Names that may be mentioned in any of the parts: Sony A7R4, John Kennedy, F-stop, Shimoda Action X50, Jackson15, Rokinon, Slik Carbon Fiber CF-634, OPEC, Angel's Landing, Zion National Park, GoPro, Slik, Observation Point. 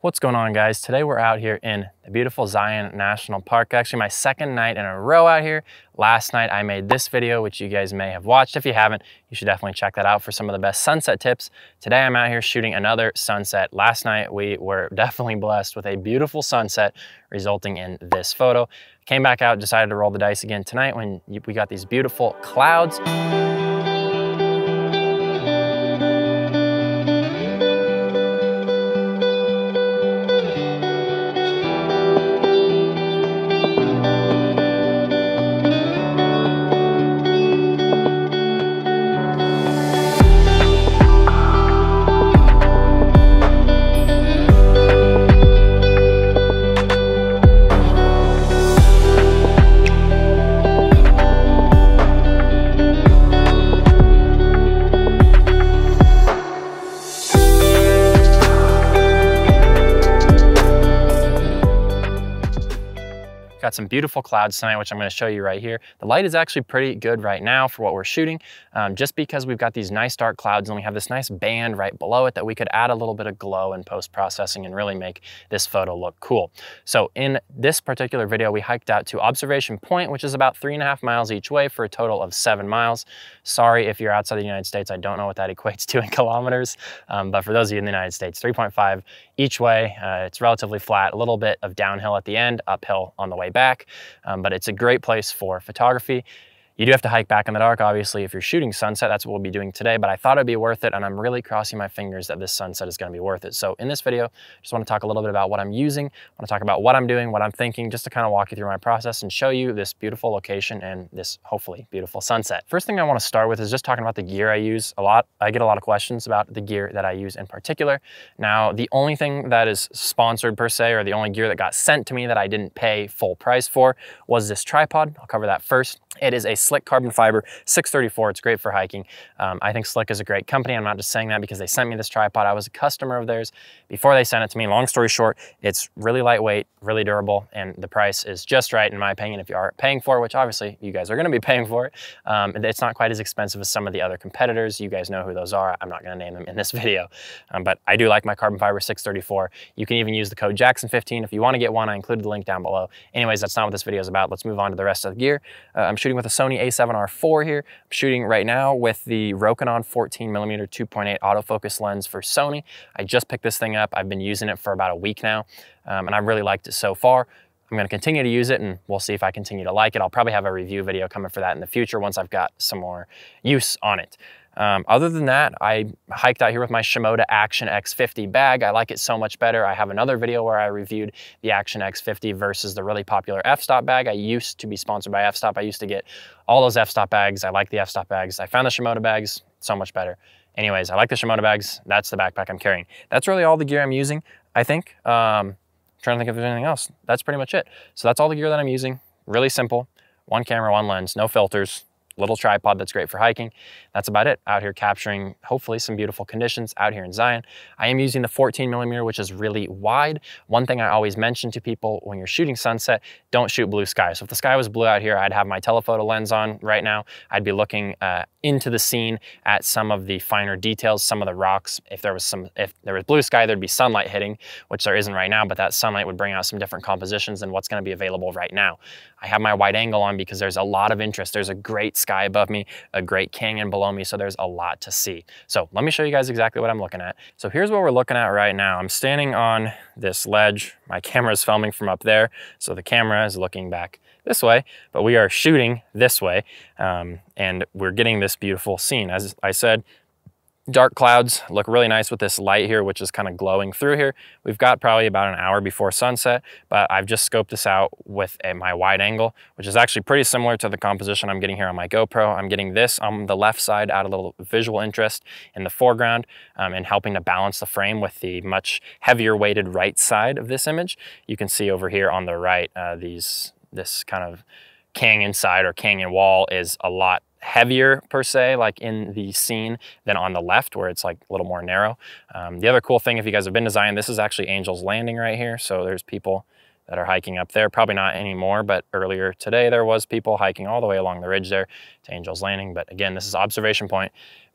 What's going on, guys? Today we're out here in the beautiful Zion National Park. Actually, my second night in a row out here. Last night I made this video, which you guys may have watched. If you haven't, you should definitely check that out for some of the best sunset tips. Today I'm out here shooting another sunset. Last night we were definitely blessed with a beautiful sunset resulting in this photo. Came back out, decided to roll the dice again tonight when we got these beautiful clouds. Got some beautiful clouds tonight, which I'm going to show you right here. The light is actually pretty good right now for what we're shooting, just because we've got these nice dark clouds and we have this nice band right below it that we could add a little bit of glow in post-processing and really make this photo look cool. So in this particular video, we hiked out to Observation Point, which is about 3.5 miles each way for a total of 7 miles. Sorry if you're outside the United States, I don't know what that equates to in kilometers, but for those of you in the United States, 3.5 each way. It's relatively flat, a little bit of downhill at the end, uphill on the way back, but it's a great place for photography. You do have to hike back in the dark, obviously, if you're shooting sunset. That's what we'll be doing today, but I thought it'd be worth it, and I'm really crossing my fingers that this sunset is gonna be worth it. So in this video, just wanna talk a little bit about what I'm using, wanna talk about what I'm doing, what I'm thinking, just to kind of walk you through my process and show you this beautiful location and this hopefully beautiful sunset. First thing I wanna start with is just talking about the gear I use a lot. I get a lot of questions about the gear that I use in particular. Now, the only thing that is sponsored per se, or the only gear that got sent to me that I didn't pay full price for, was this tripod. I'll cover that first. It is a Slik carbon fiber 634. It's great for hiking. I think Slik is a great company. I'm not just saying that because they sent me this tripod. I was a customer of theirs before they sent it to me. Long story short, it's really lightweight, really durable, and the price is just right in my opinion if you are paying for it, which obviously you guys are gonna be paying for it. It's not quite as expensive as some of the other competitors. You guys know who those are. I'm not gonna name them in this video, but I do like my carbon fiber 634. You can even use the code Jackson15 if you wanna get one. I included the link down below. Anyways, that's not what this video is about. Let's move on to the rest of the gear. I'm shooting with a Sony A7R4 here. I'm shooting right now with the Rokinon 14mm 2.8 autofocus lens for Sony. I just picked this thing up. I've been using it for about a week now, and I really liked it so far. I'm gonna continue to use it and we'll see if I continue to like it. I'll probably have a review video coming for that in the future once I've got some more use on it. Other than that, I hiked out here with my Shimoda Action X50 bag. I like it so much better. I have another video where I reviewed the Action X50 versus the really popular F-stop bag. I used to be sponsored by F-stop. I used to get all those F-stop bags. I like the F-stop bags. I found the Shimoda bags so much better. Anyways, I like the Shimoda bags. That's the backpack I'm carrying. That's really all the gear I'm using, I think. I'm trying to think if there's anything else. That's pretty much it. So that's all the gear that I'm using. Really simple. One camera, one lens, no filters. Little tripod that's great for hiking. That's about it. Out here capturing hopefully some beautiful conditions out here in Zion. I am using the 14mm, which is really wide. One thing I always mention to people when you're shooting sunset, don't shoot blue sky. So if the sky was blue out here, I'd have my telephoto lens on right now. I'd be looking into the scene at some of the finer details, some of the rocks. If there was blue sky, there'd be sunlight hitting, which there isn't right now, but that sunlight would bring out some different compositions than what's gonna be available right now. I have my wide angle on because there's a lot of interest. There's a great sky above me, a great canyon below me, so there's a lot to see. So let me show you guys exactly what I'm looking at. So here's what we're looking at right now. I'm standing on this ledge. My camera is filming from up there, so the camera is looking back this way, but we are shooting this way, and we're getting this beautiful scene. As I said, dark clouds look really nice with this light here, which is kind of glowing through here. We've got probably about an hour before sunset, but I've just scoped this out with my wide angle, which is actually pretty similar to the composition I'm getting here on my GoPro. I'm getting this on the left side, add a little visual interest in the foreground, and helping to balance the frame with the much heavier weighted right side of this image. You can see over here on the right, this kind of canyon side or canyon wall is a lot heavier per se, like in the scene, than on the left where it's like a little more narrow. The other cool thing, if you guys have been to Zion, this is actually Angel's Landing right here. So there's people that are hiking up there. Probably not anymore, but earlier today there was people hiking all the way along the ridge there to Angel's Landing. But again, this is Observation Point.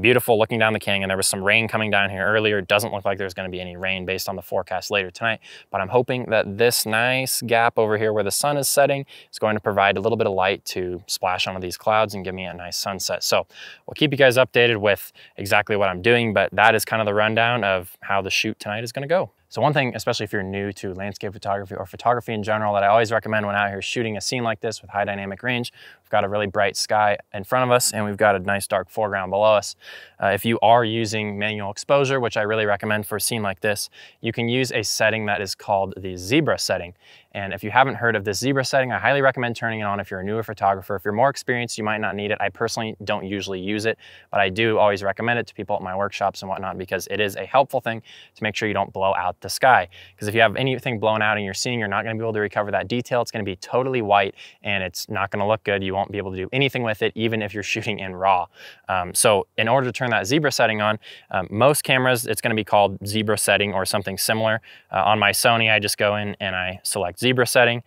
Beautiful looking down the canyon. There was some rain coming down here earlier. It doesn't look like there's gonna be any rain based on the forecast later tonight, but I'm hoping that this nice gap over here where the sun is setting is going to provide a little bit of light to splash onto these clouds and give me a nice sunset. So we'll keep you guys updated with exactly what I'm doing, but that is kind of the rundown of how the shoot tonight is gonna go. So one thing, especially if you're new to landscape photography or photography in general, that I always recommend when out here shooting a scene like this with high dynamic range, we've got a really bright sky in front of us and we've got a nice dark foreground below us. If you are using manual exposure, which I really recommend for a scene like this, you can use a setting that is called the zebra setting. And if you haven't heard of this zebra setting, I highly recommend turning it on if you're a newer photographer. If you're more experienced, you might not need it. I personally don't usually use it, but I do always recommend it to people at my workshops and whatnot because it is a helpful thing to make sure you don't blow out the sky. Because if you have anything blown out in your scene, you're not going to be able to recover that detail. It's going to be totally white and it's not going to look good. You won't be able to do anything with it, even if you're shooting in RAW. So in order to turn that zebra setting on, most cameras, it's going to be called zebra setting or something similar. On my Sony, I just go in and I select zebra setting.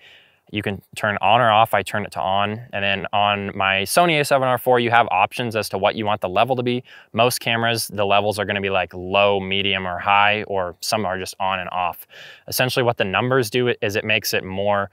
You can turn on or off. I turn it to on. And then on my Sony A7R4, you have options as to what you want the level to be. Most cameras, the levels are going to be like low, medium, or high, or some are just on and off. Essentially what the numbers do is it makes it more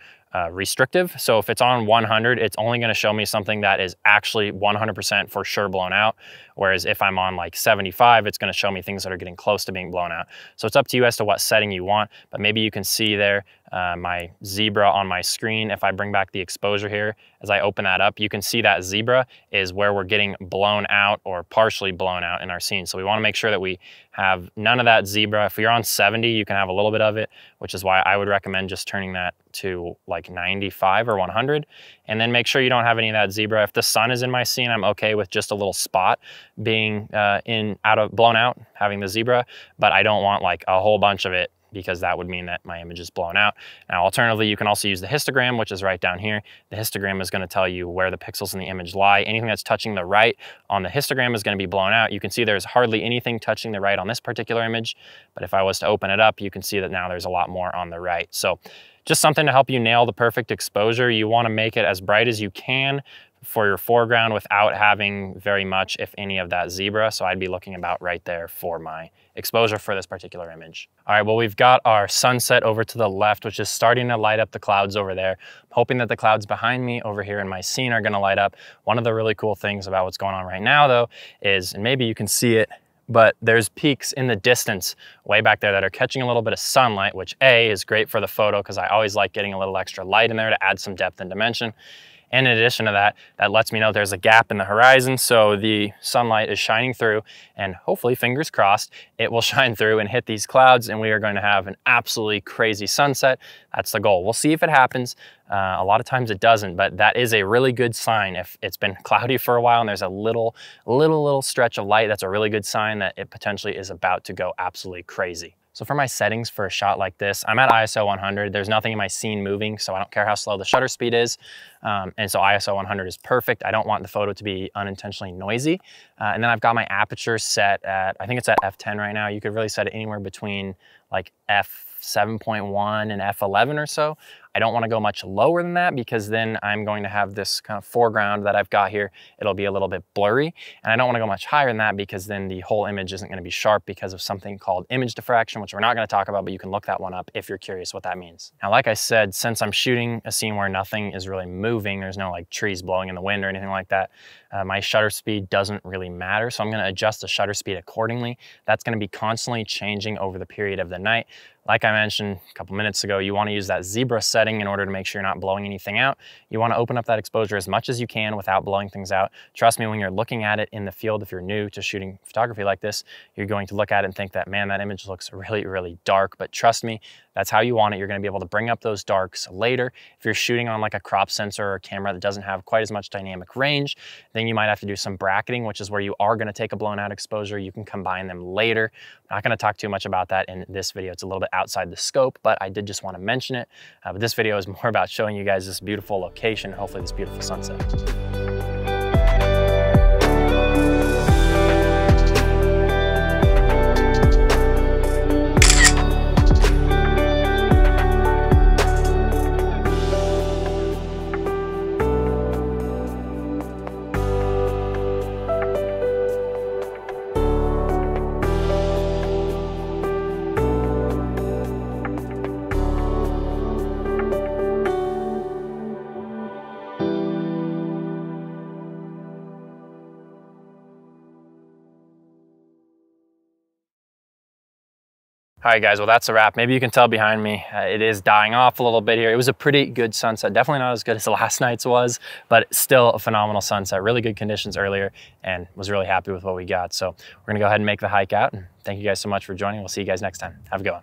restrictive. So if it's on 100, it's only going to show me something that is actually 100% for sure blown out. Whereas if I'm on like 75, it's going to show me things that are getting close to being blown out. So it's up to you as to what setting you want, but maybe you can see there my zebra on my screen. If I bring back the exposure here, as I open that up, you can see that zebra is where we're getting blown out or partially blown out in our scene. So we want to make sure that we have none of that zebra. If you're on 70, you can have a little bit of it, which is why I would recommend just turning that to like 95 or 100. And then make sure you don't have any of that zebra. If the sun is in my scene, I'm okay with just a little spot being blown out, having the zebra, but I don't want like a whole bunch of it, because that would mean that my image is blown out. Now, alternatively, you can also use the histogram, which is right down here. The histogram is going to tell you where the pixels in the image lie. Anything that's touching the right on the histogram is going to be blown out. You can see there's hardly anything touching the right on this particular image, but if I was to open it up, you can see that now there's a lot more on the right. So just something to help you nail the perfect exposure. You want to make it as bright as you can for your foreground without having very much, if any, of that zebra. So I'd be looking about right there for my exposure for this particular image. All right, well, we've got our sunset over to the left, which is starting to light up the clouds over there. I'm hoping that the clouds behind me over here in my scene are gonna light up. One of the really cool things about what's going on right now though is, and maybe you can see it, but there's peaks in the distance way back there that are catching a little bit of sunlight, which A, is great for the photo because I always like getting a little extra light in there to add some depth and dimension. And in addition to that, that lets me know there's a gap in the horizon, so the sunlight is shining through, and hopefully, fingers crossed, it will shine through and hit these clouds, and we are going to have an absolutely crazy sunset. That's the goal. We'll see if it happens. A lot of times it doesn't, but that is a really good sign. If it's been cloudy for a while and there's a little stretch of light, that's a really good sign that it potentially is about to go absolutely crazy. So for my settings for a shot like this, I'm at ISO 100. There's nothing in my scene moving, so I don't care how slow the shutter speed is. And so ISO 100 is perfect. I don't want the photo to be unintentionally noisy. And then I've got my aperture set at, I think it's at f/10 right now. You could really set it anywhere between like f/7.1 and f/11 or so. I don't want to go much lower than that because then I'm going to have this kind of foreground that I've got here. It'll be a little bit blurry. And I don't want to go much higher than that because then the whole image isn't going to be sharp because of something called image diffraction, which we're not going to talk about, but you can look that one up if you're curious what that means. Now, like I said, since I'm shooting a scene where nothing is really moving, there's no like trees blowing in the wind or anything like that, my shutter speed doesn't really matter. So I'm going to adjust the shutter speed accordingly. That's going to be constantly changing over the period of the night. Like I mentioned a couple minutes ago, you want to use that zebra setting in order to make sure you're not blowing anything out. You want to open up that exposure as much as you can without blowing things out. Trust me, when you're looking at it in the field, if you're new to shooting photography like this, you're going to look at it and think that, man, that image looks really, really dark. But trust me, that's how you want it. You're going to be able to bring up those darks later. If you're shooting on like a crop sensor or a camera that doesn't have quite as much dynamic range, then you might have to do some bracketing, which is where you are going to take a blown out exposure. You can combine them later. I'm not going to talk too much about that in this video. It's a little bit outside the scope, but I did just want to mention it. But this video is more about showing you guys this beautiful location, hopefully this beautiful sunset. All right, guys, well, that's a wrap. Maybe you can tell behind me, it is dying off a little bit here. It was a pretty good sunset. Definitely not as good as last night's was, but still a phenomenal sunset. Really good conditions earlier and was really happy with what we got. So we're gonna go ahead and make the hike out. And thank you guys so much for joining. We'll see you guys next time. Have a good one.